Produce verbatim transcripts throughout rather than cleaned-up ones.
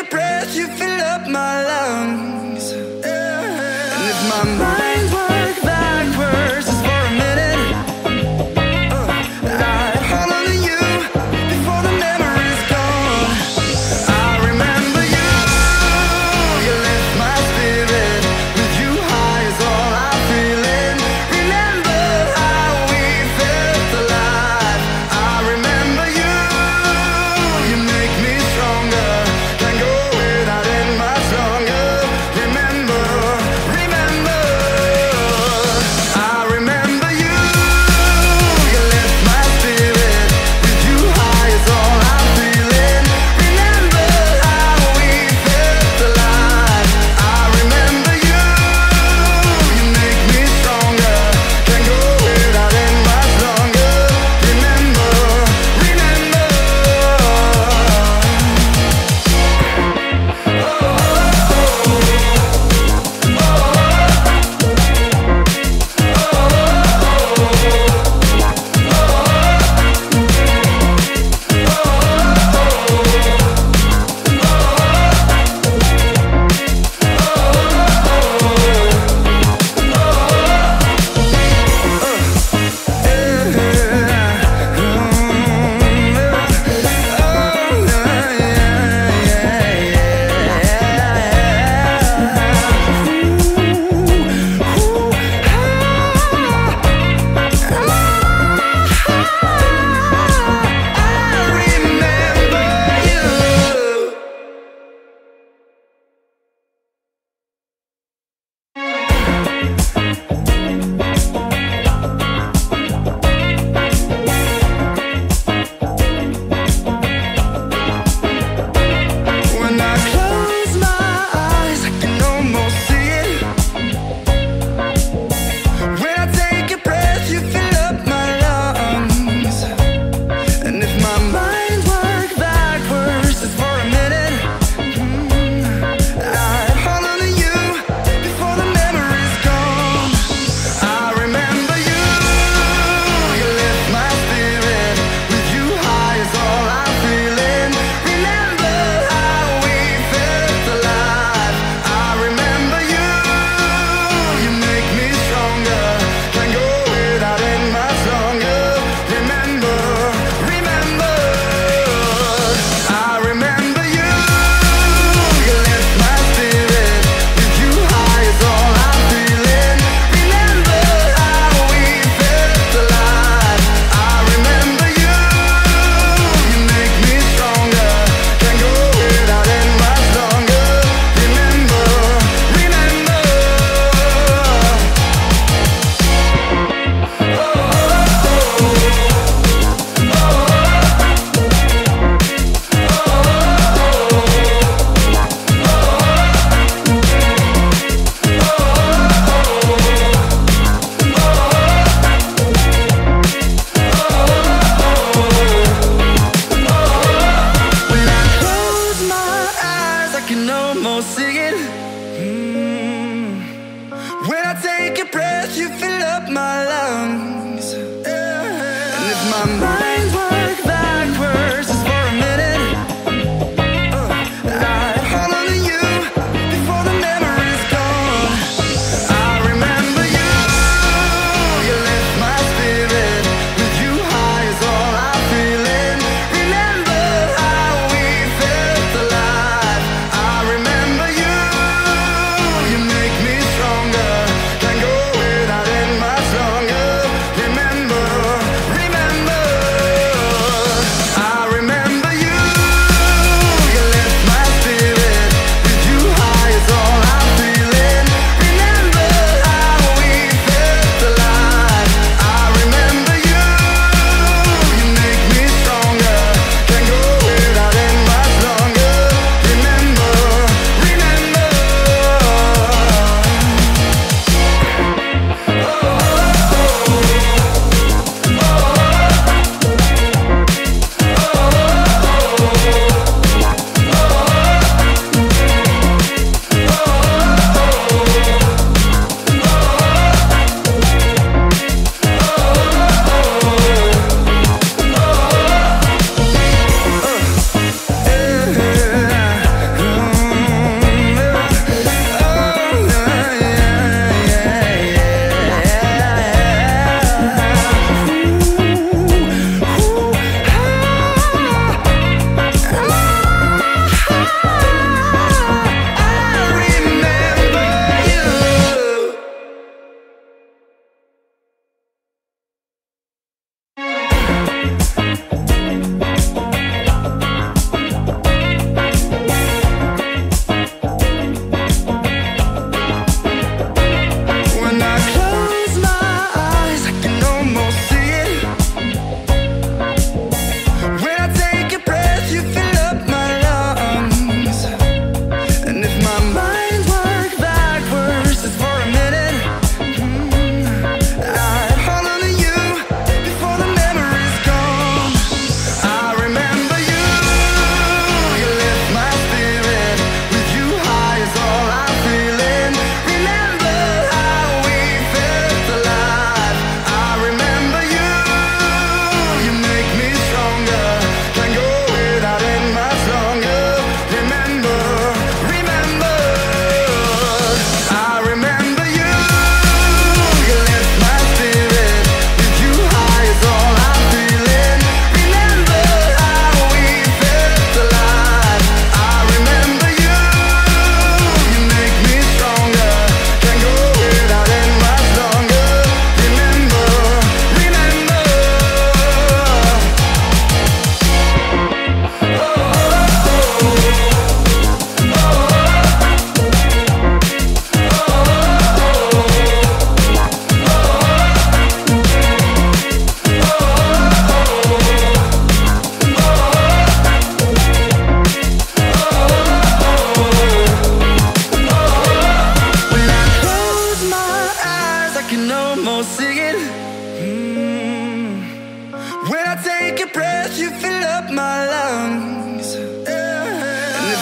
your breath, you fill up my lungs. Yeah. And if my mind worked backwards just for a minute, uh, I hold on to you before the memory's gone. I remember you, you lift my spirit. With you high is all I'm feeling. Remember how we felt alive. I remember you, you make me stronger. Can't go without it much longer. Remember, remember.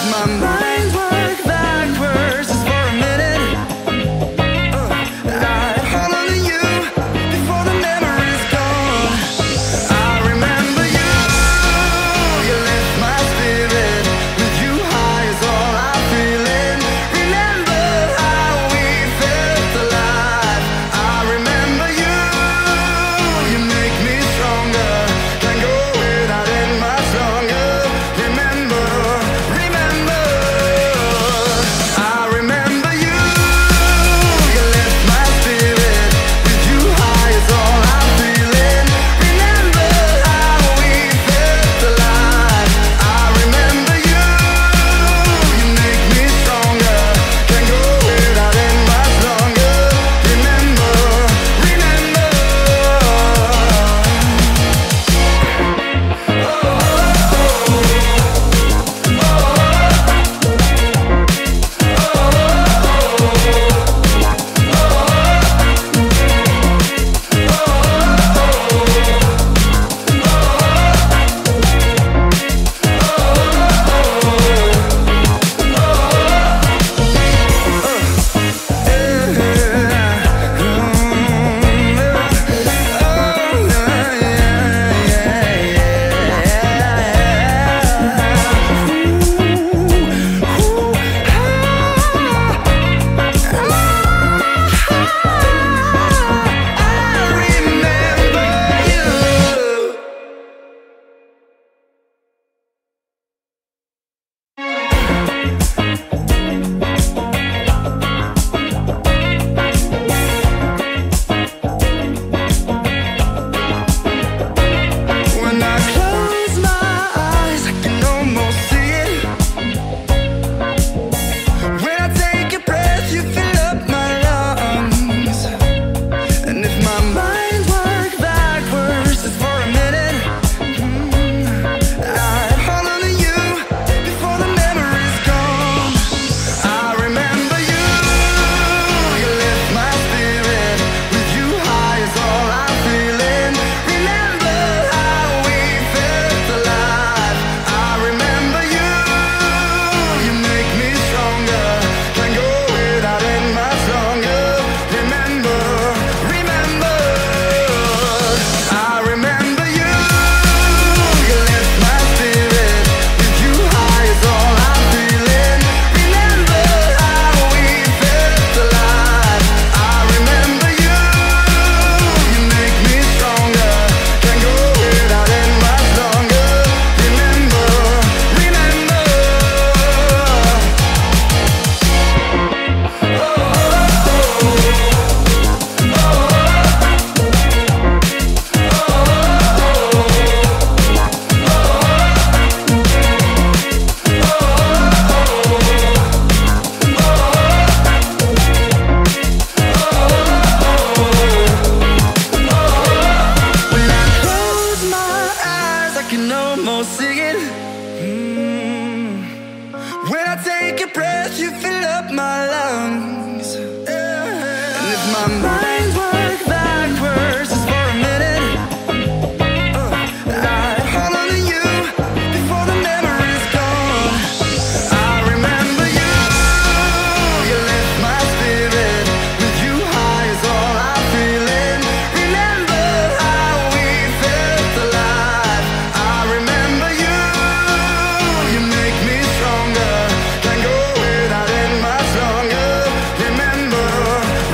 my mind's work backwards just for a minute. Uh, I hold on to you before the memory's gone. I remember you, you lift my spirit. With you high is all I'm feeling. Remember how we felt alive. I remember you, you make me stronger. Can't go without it much longer. Remember.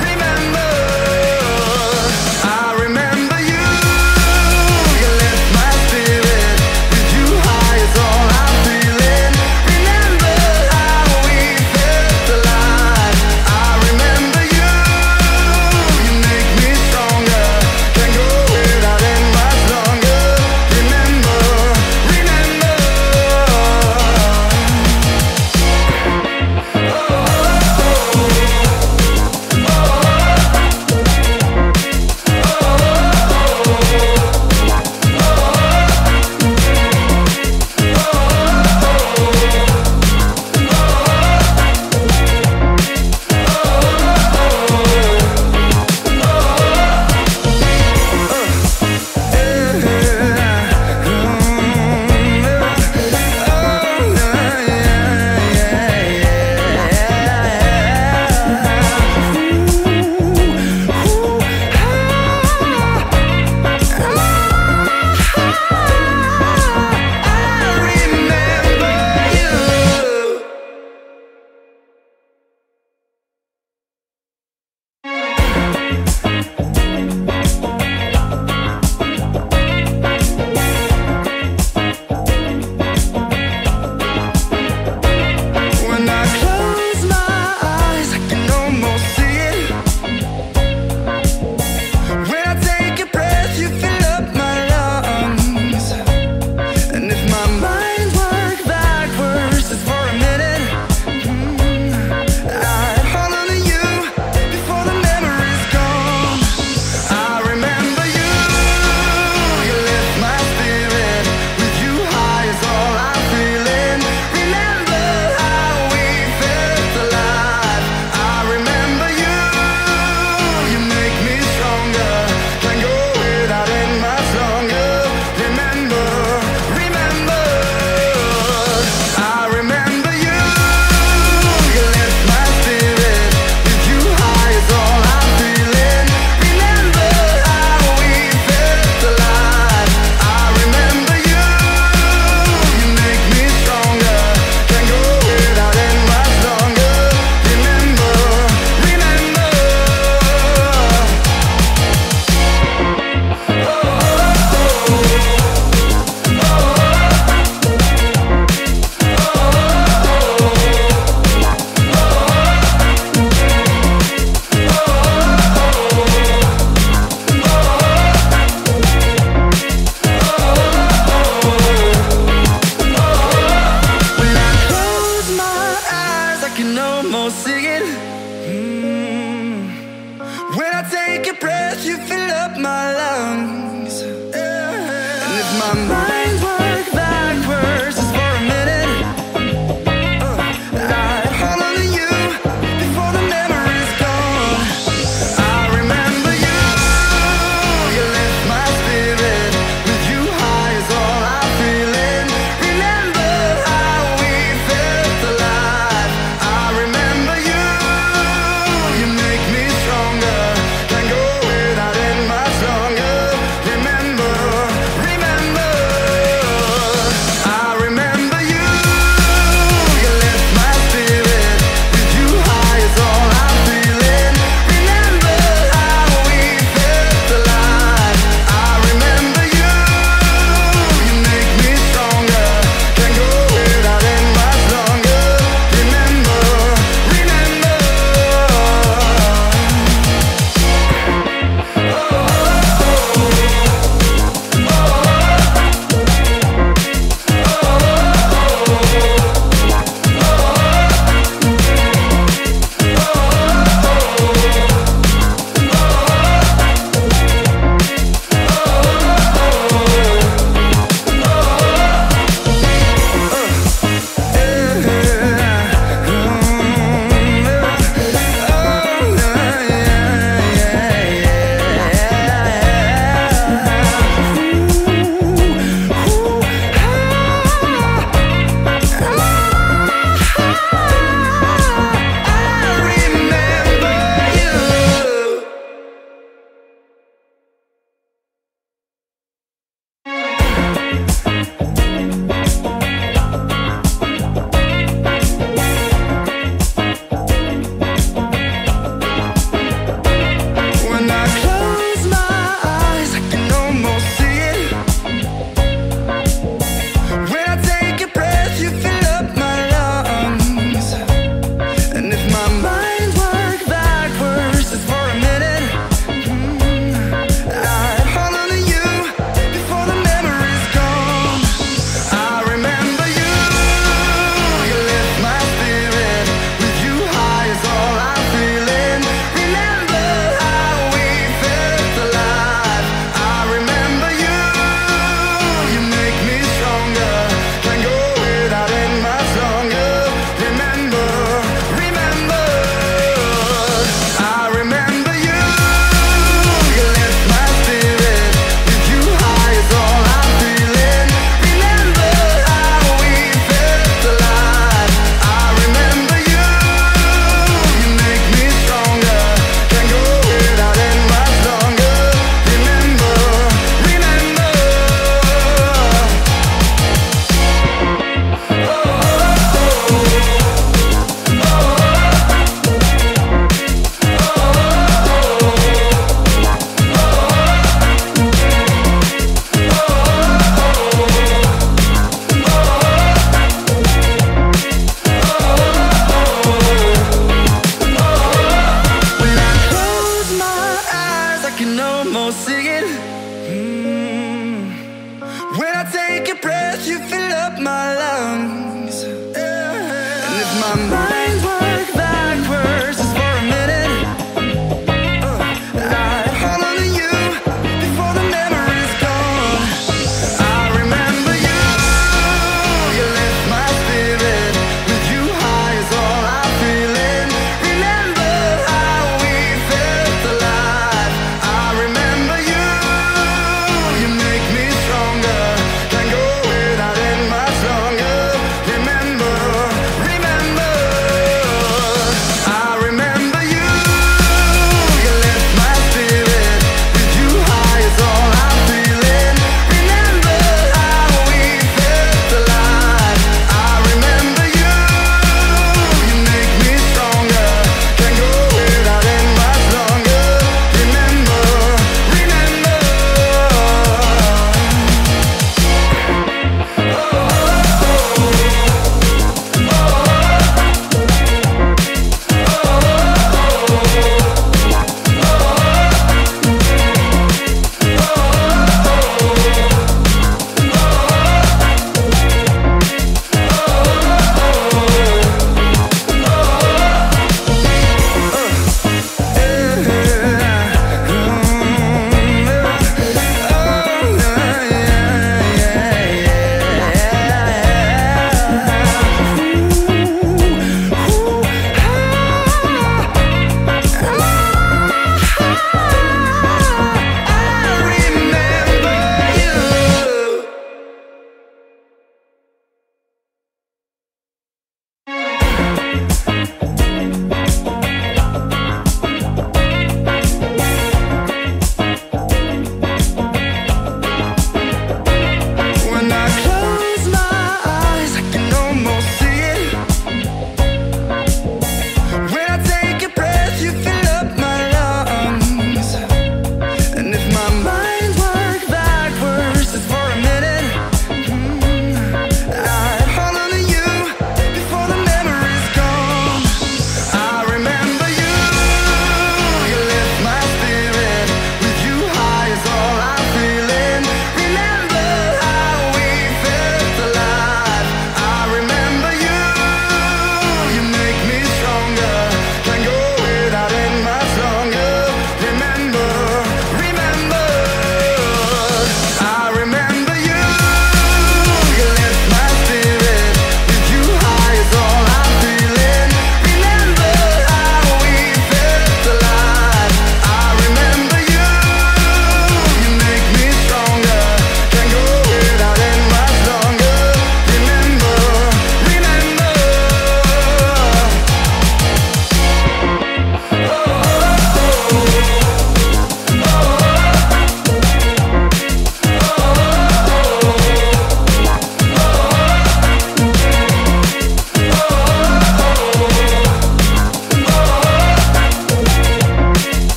Remember almost singing. Mm. When I take a breath, you fill up my lungs. Yeah. And if my mind worked backwards just for a minute, uh, I'd hold on to you before the memory's gone. I remember you, you lift my spirit. With you high is all I'm feeling. Remember how we felt alive. I remember you, you make me stronger. Can't go without it much longer. Remember, remember. I remember you, you lift my spirit. With you high is all I'm feeling. Remember how we felt alive. I remember you, you make me stronger. Can't go without it much longer. Remember, remember. When I close my eyes, I can almost see it. When I take a breath, you fill up my lungs. And if my mind worked backwards just for a minute, mm, I'd hold on to you before the memory's gone. I remember you, you lift my spirit. With you high is all I'm feeling. Remember how we felt alive. I remember you, you make me stronger. Can't go without it much longer. Remember, remember. I remember you, you lift my spirit. With you high is all I'm feeling. Remember how we felt alive. I remember you, you make me stronger. Can't go without it much longer. Remember, remember. When I close my eyes, I can almost see it. Mm. When I take a breath, you fill up my lungs. And if my mind worked backwards just for a minute, uh, I'd hold on to you before the memory's gone. I remember you, you lift my spirit. With you high is all I'm feeling. Remember how we felt alive. I remember you, you make me stronger. Can't go without it much longer. Remember, remember.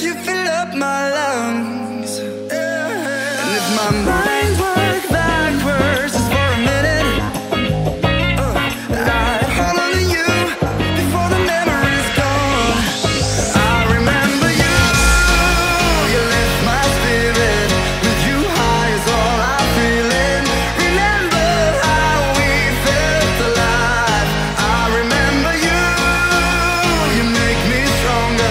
let you fill up my lungs. Yeah. And if my mind worked backwards just for a minute, uh, I'd hold on to you before the memory's gone. I remember you, you lift my spirit. With you high is all I'm feeling. Remember how we felt alive. I remember you, you make me stronger.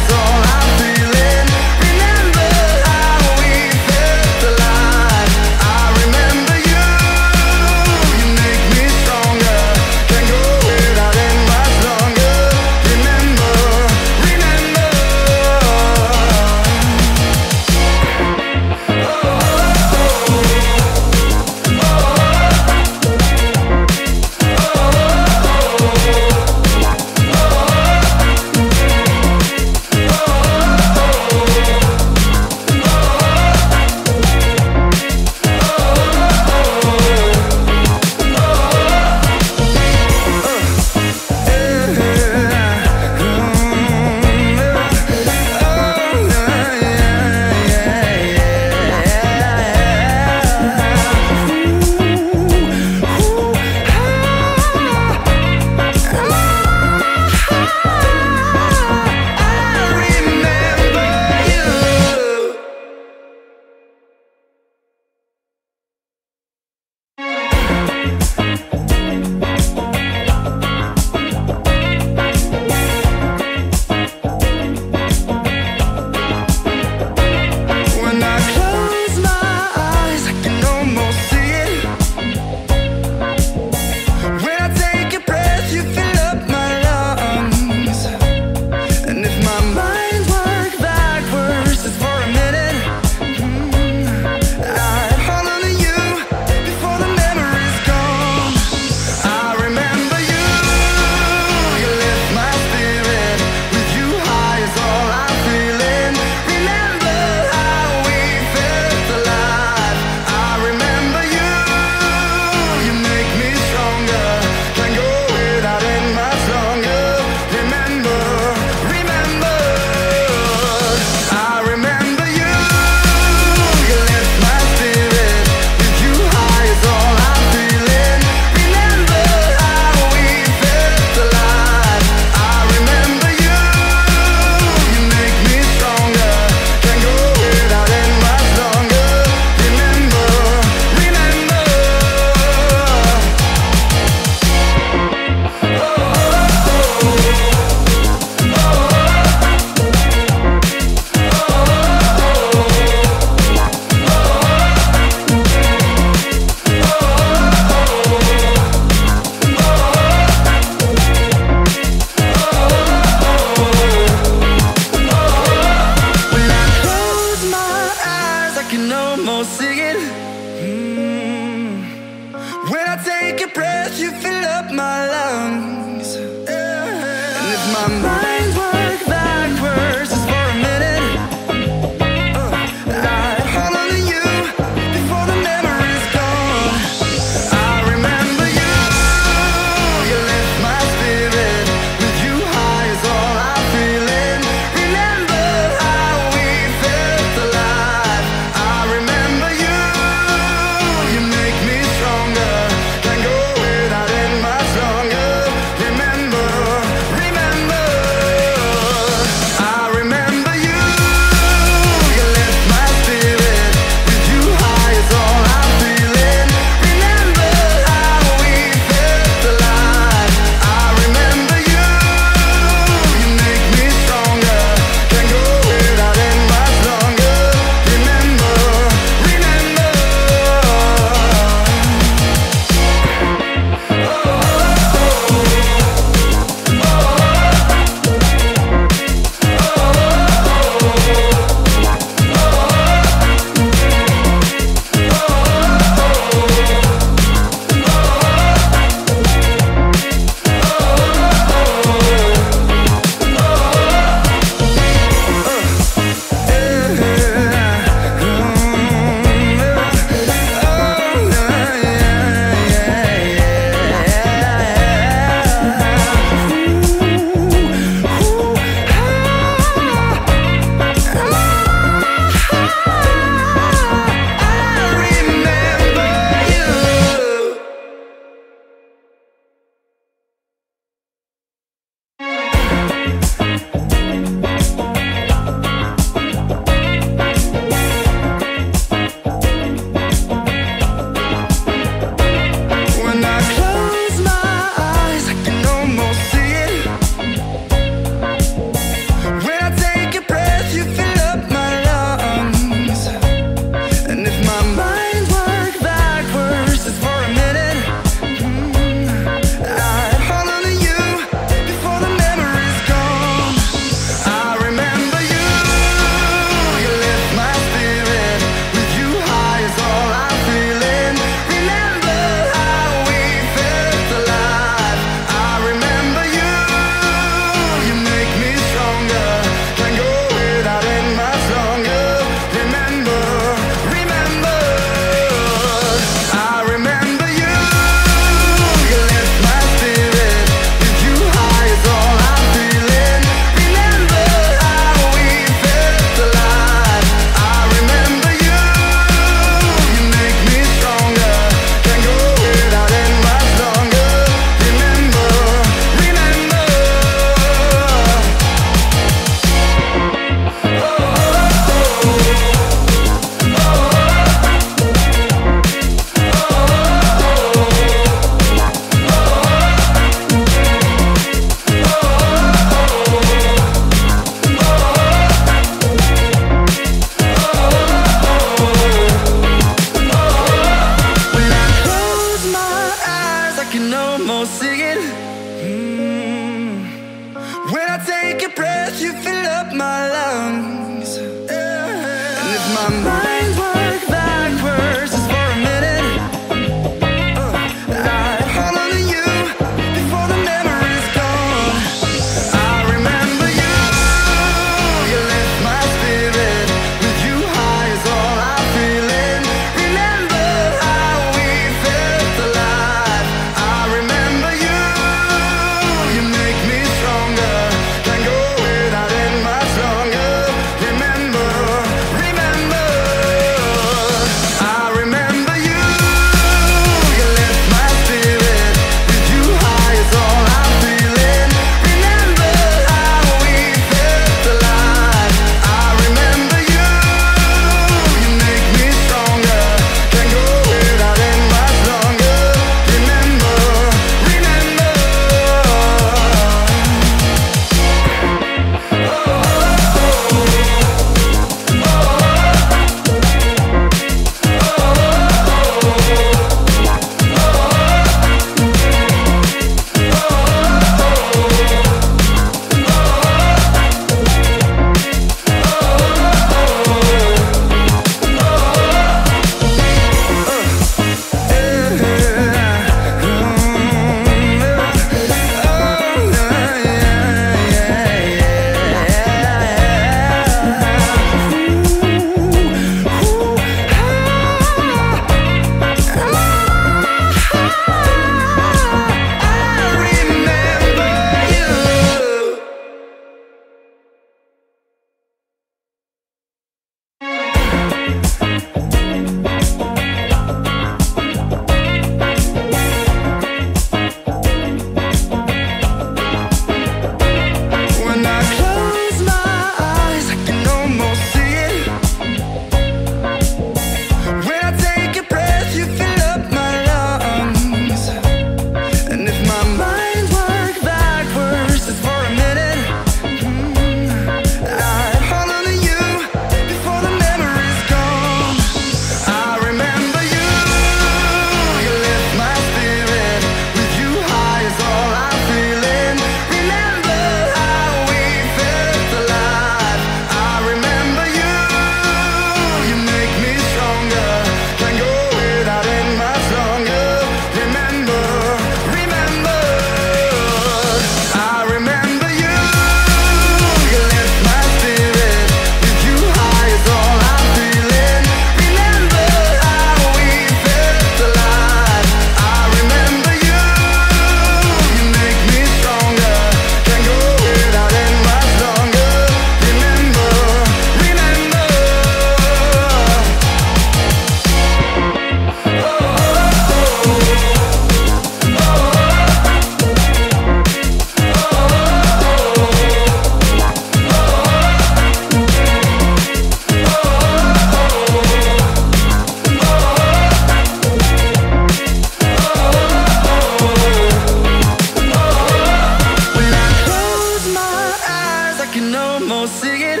can almost see it.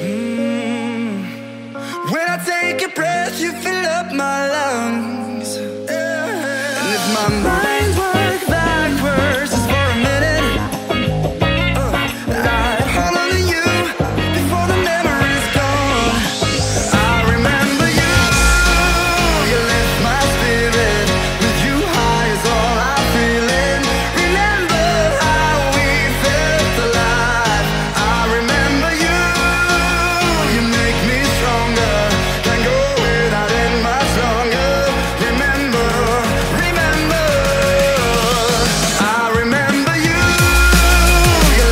Mm. When I take a breath, you fill up my lungs. Yeah. And if my mind worked backwards just for a minute, uh, I'd hold on to you before the memory's gone. I remember you. You lift my spirit. With you high is all I'm feeling. Remember how we felt alive. I remember you. You make me stronger. Can't go without it much longer. Remember, remember. I remember you. You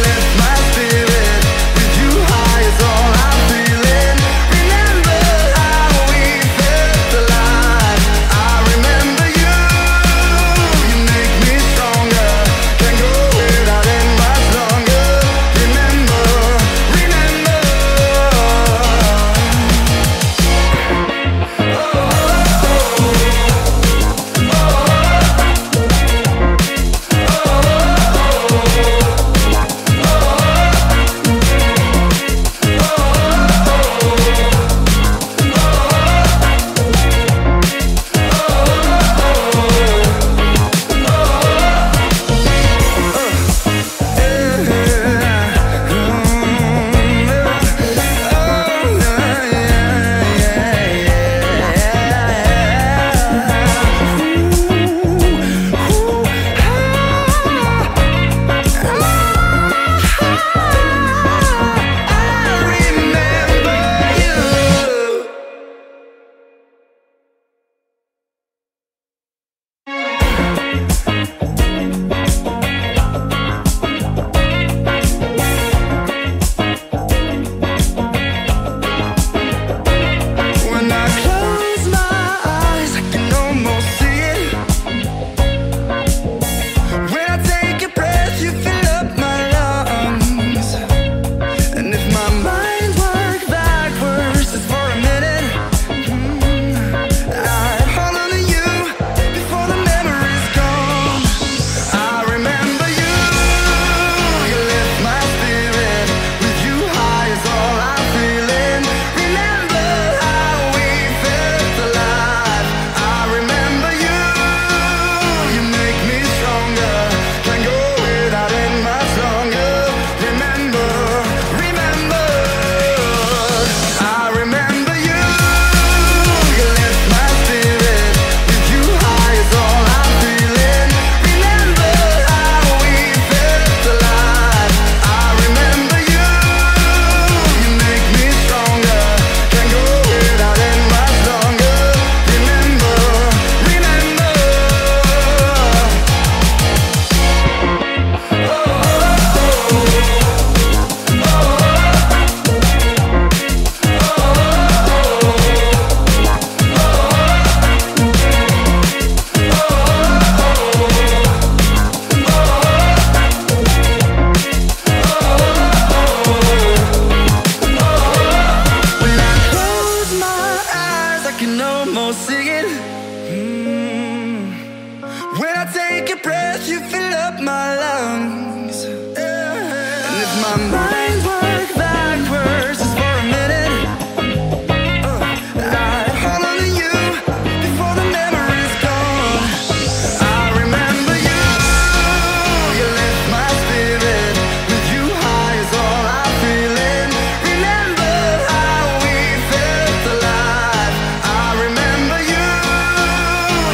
lift my spirit. With you high is all I'm feeling. Remember how we felt alive. I remember you.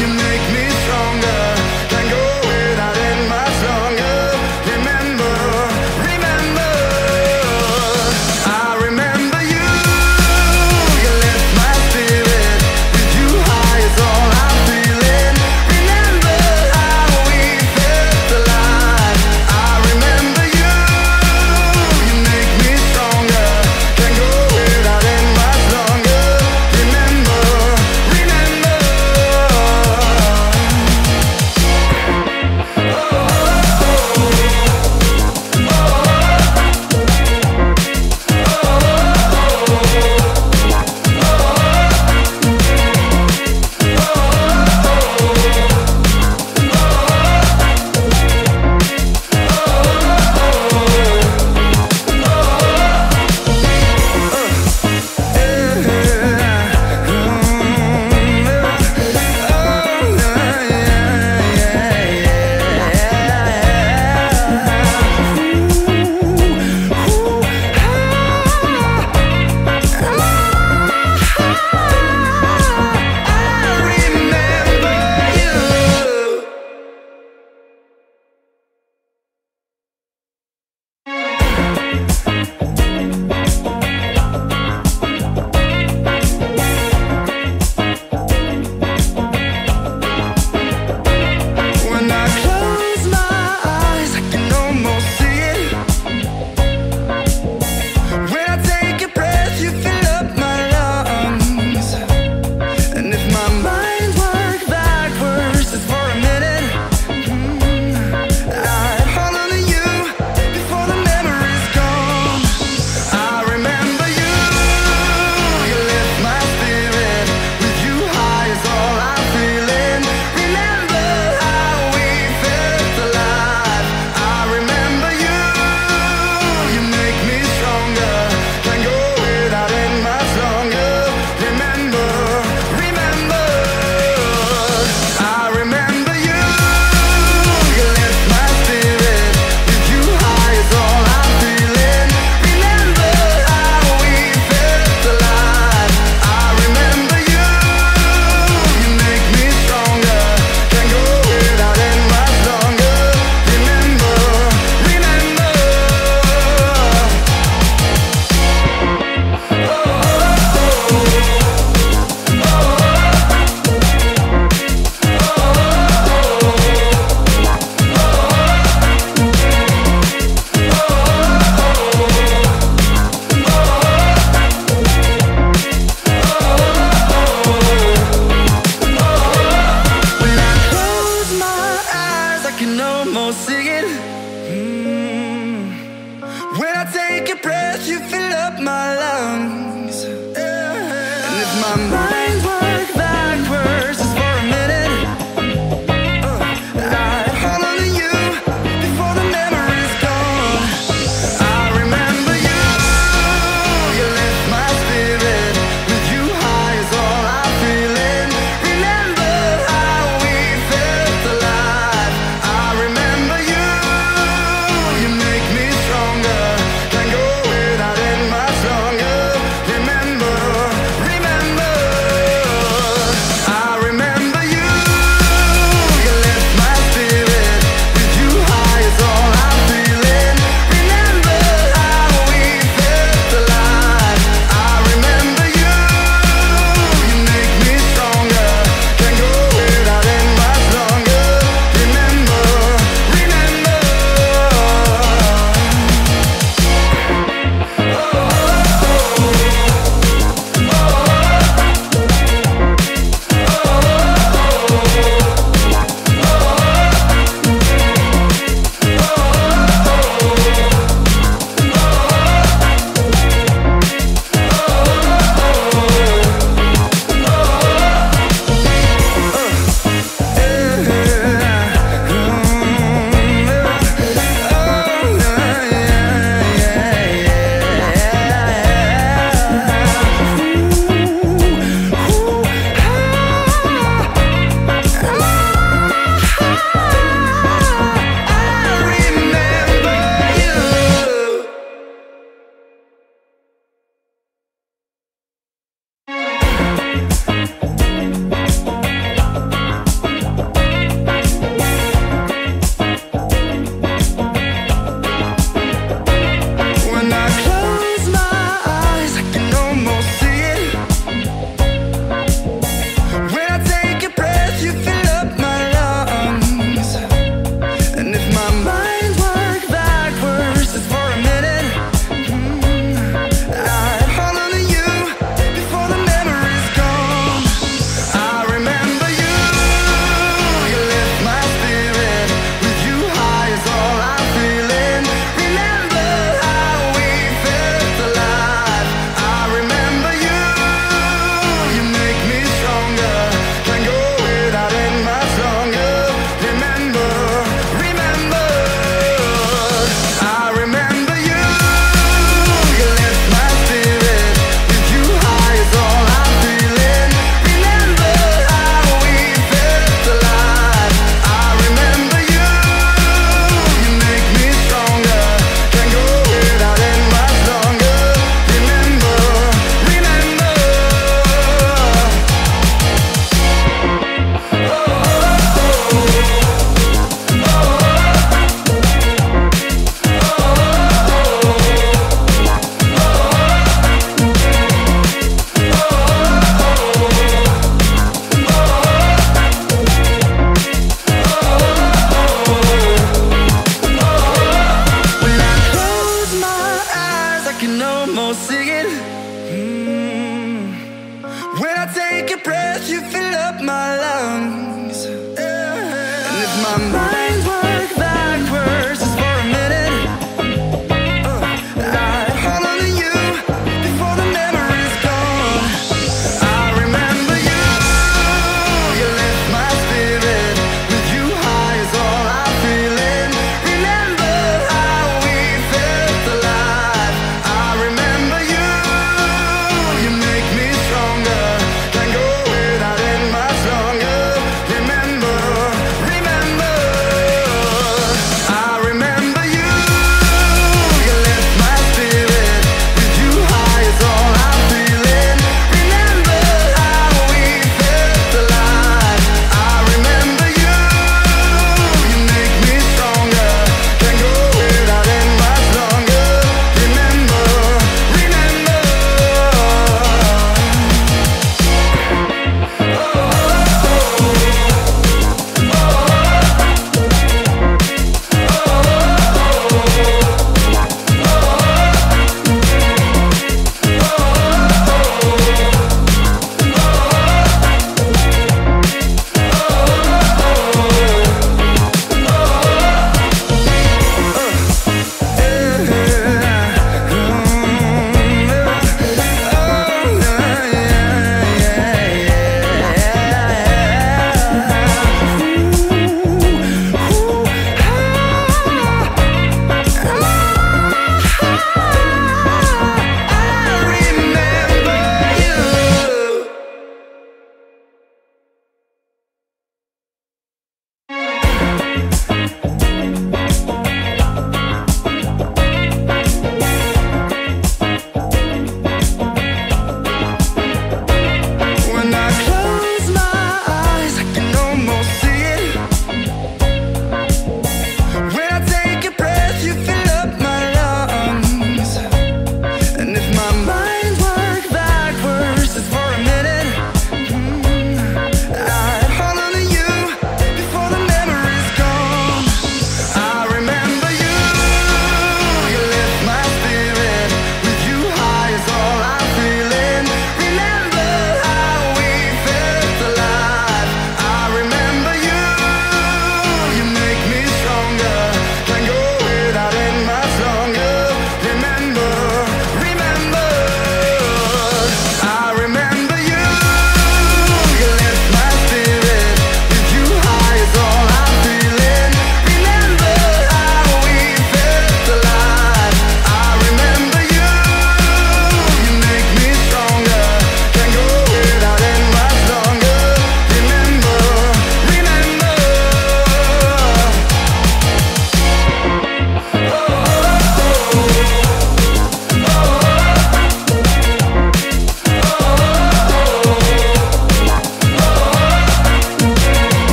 You make me stronger. Can't go without it much longer. Remember, remember. Remember your breath, you fill up my lungs. And if my mind worked backwards just for a minute, I'd hold on to you before the memory's gone. I remember you, you lift my spirit. With you high is all I'm feeling. Remember how we felt alive. I remember you, you make me stronger. Can't go without it much longer. Remember, remember.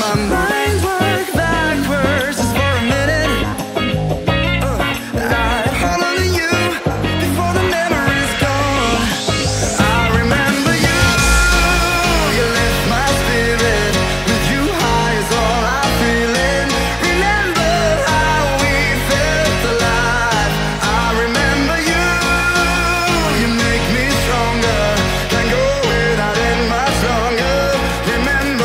my mind work backwards just for a minute. uh, I hold on to you before the memory's gone. I remember you, you lift my spirit. With you high is all I'm feeling. Remember how we felt alive. I remember you, you make me stronger. Can't go without it much longer. Remember. Remember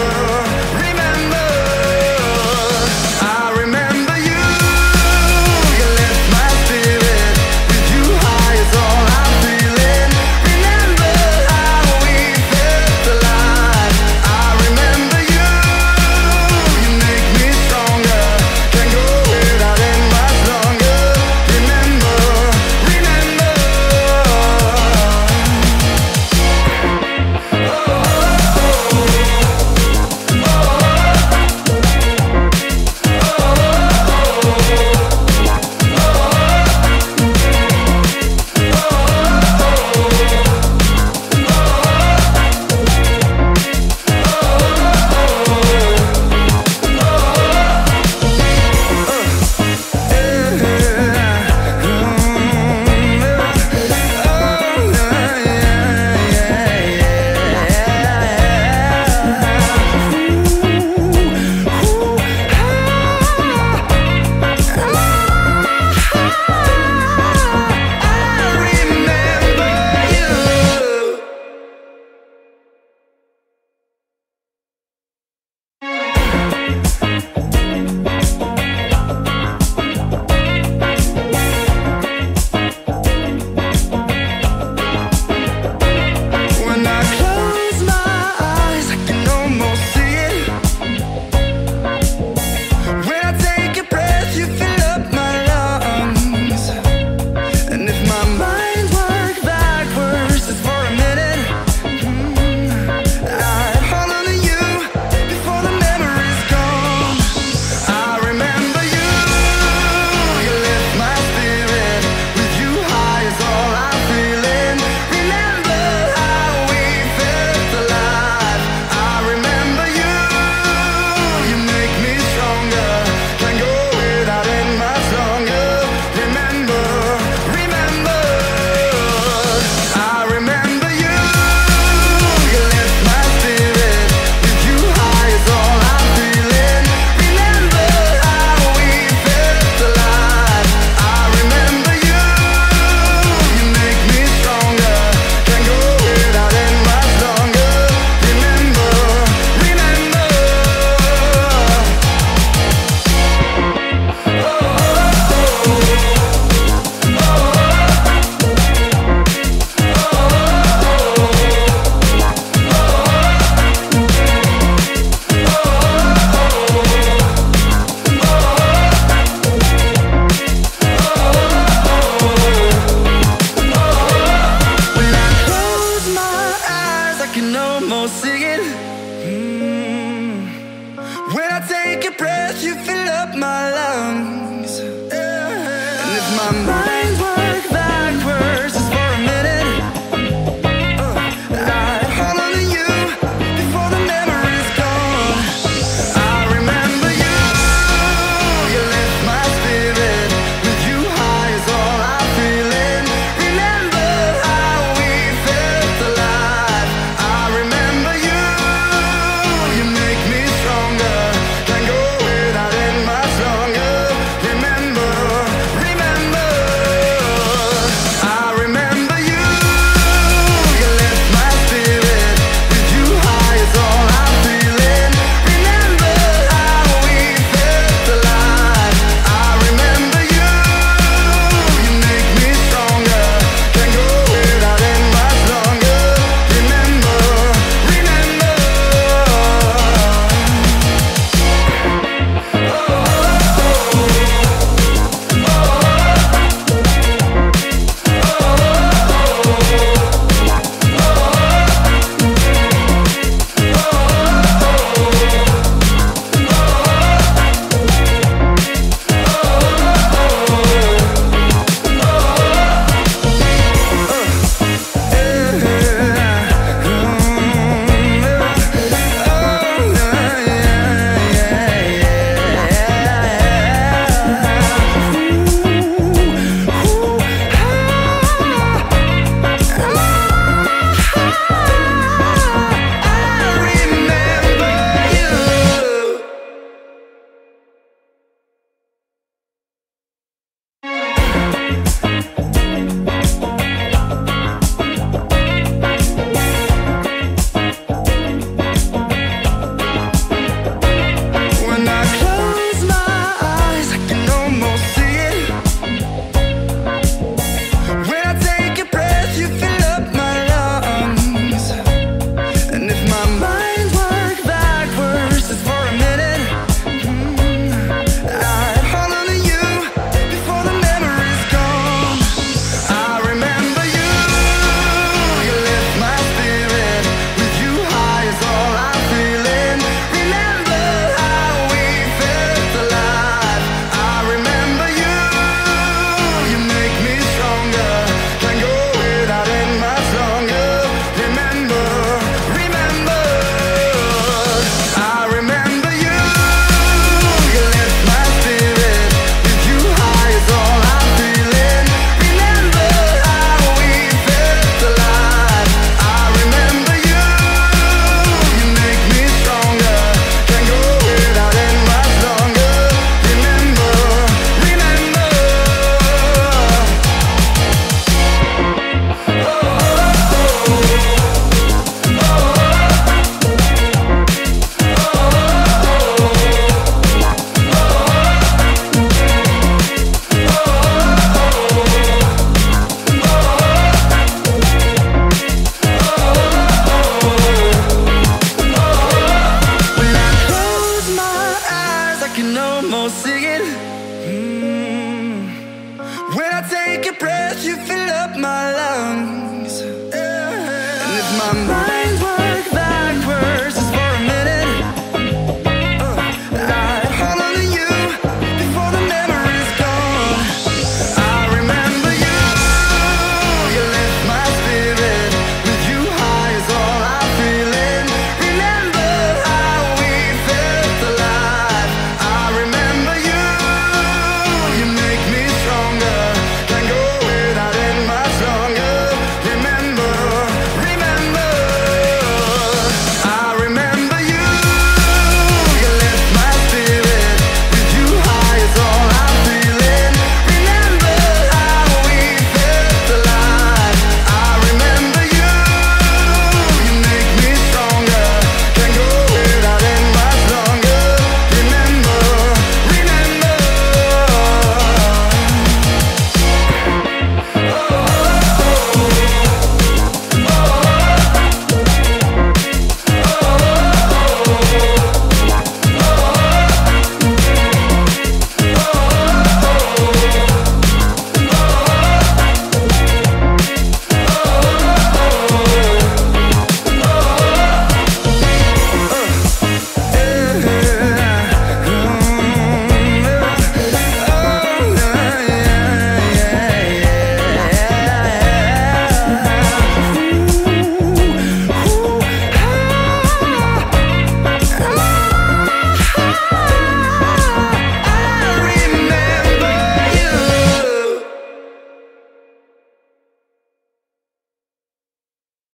I'll sing it. Mm. When I take a breath, you fill up my life.